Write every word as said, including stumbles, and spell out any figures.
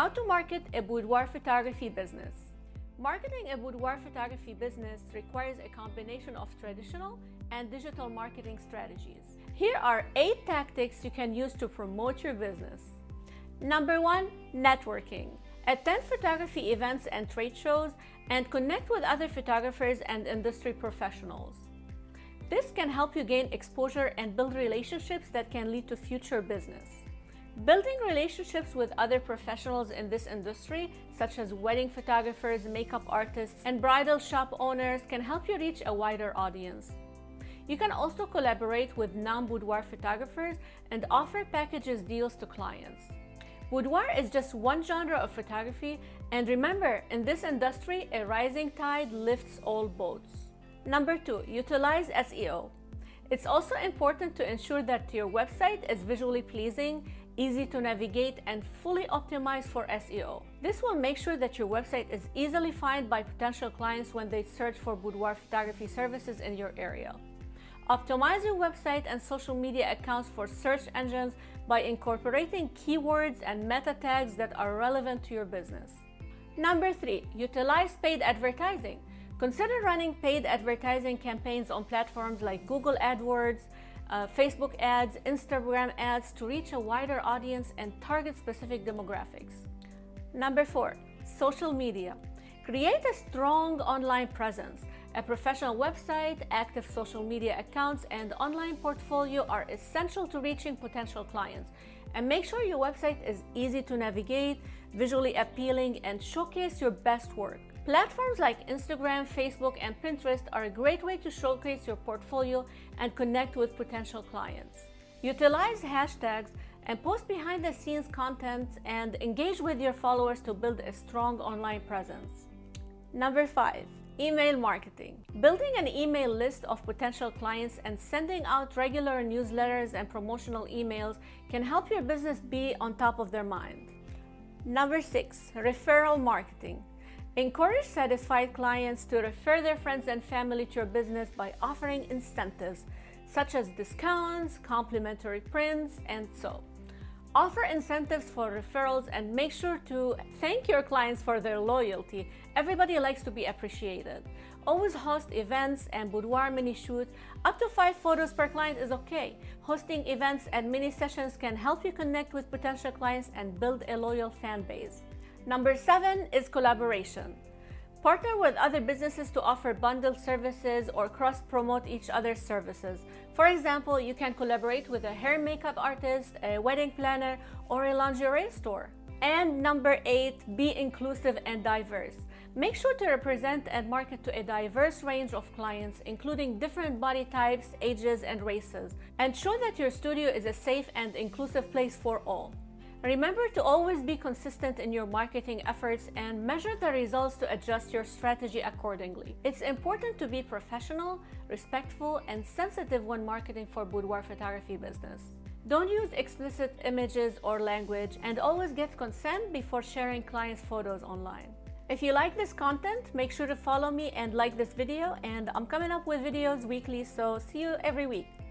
How to market a boudoir photography business. Marketing a boudoir photography business requires a combination of traditional and digital marketing strategies. Here are eight tactics you can use to promote your business. Number one, networking. Attend photography events and trade shows and connect with other photographers and industry professionals. This can help you gain exposure and build relationships that can lead to future business. Building relationships with other professionals in this industry, such as wedding photographers, makeup artists, and bridal shop owners, can help you reach a wider audience. You can also collaborate with non-boudoir photographers and offer packages deals to clients. Boudoir is just one genre of photography, and remember, in this industry, a rising tide lifts all boats. Number two, utilize S E O. It's also important to ensure that your website is visually pleasing, easy to navigate, and fully optimized for S E O. This will make sure that your website is easily found by potential clients when they search for boudoir photography services in your area. Optimize your website and social media accounts for search engines by incorporating keywords and meta tags that are relevant to your business. Number three, utilize paid advertising. Consider running paid advertising campaigns on platforms like Google AdWords, Uh, Facebook ads, Instagram ads to reach a wider audience and target specific demographics. Number four, social media. Create a strong online presence. A professional website, active social media accounts, and online portfolio are essential to reaching potential clients. And make sure your website is easy to navigate, visually appealing, and showcase your best work. Platforms like Instagram, Facebook, and Pinterest are a great way to showcase your portfolio and connect with potential clients. Utilize hashtags and post behind-the-scenes content and engage with your followers to build a strong online presence. Number five, email marketing. Building an email list of potential clients and sending out regular newsletters and promotional emails can help your business be on top of their mind. Number six, referral marketing. Encourage satisfied clients to refer their friends and family to your business by offering incentives such as discounts, complimentary prints, and so. Offer incentives for referrals and make sure to thank your clients for their loyalty. Everybody likes to be appreciated. Always host events and boudoir mini shoots. Up to five photos per client is okay. Hosting events and mini sessions can help you connect with potential clients and build a loyal fan base. Number seven is collaboration. Partner with other businesses to offer bundled services or cross-promote each other's services. For example, you can collaborate with a hair makeup artist, a wedding planner, or a lingerie store. And number eight, be inclusive and diverse. Make sure to represent and market to a diverse range of clients, including different body types, ages, and races. Ensure that your studio is a safe and inclusive place for all. Remember to always be consistent in your marketing efforts and measure the results to adjust your strategy accordingly. It's important to be professional, respectful, and sensitive when marketing for boudoir photography business. Don't use explicit images or language, and always get consent before sharing clients' photos online. If you like this content, make sure to follow me and like this video, and I'm coming up with videos weekly, so see you every week.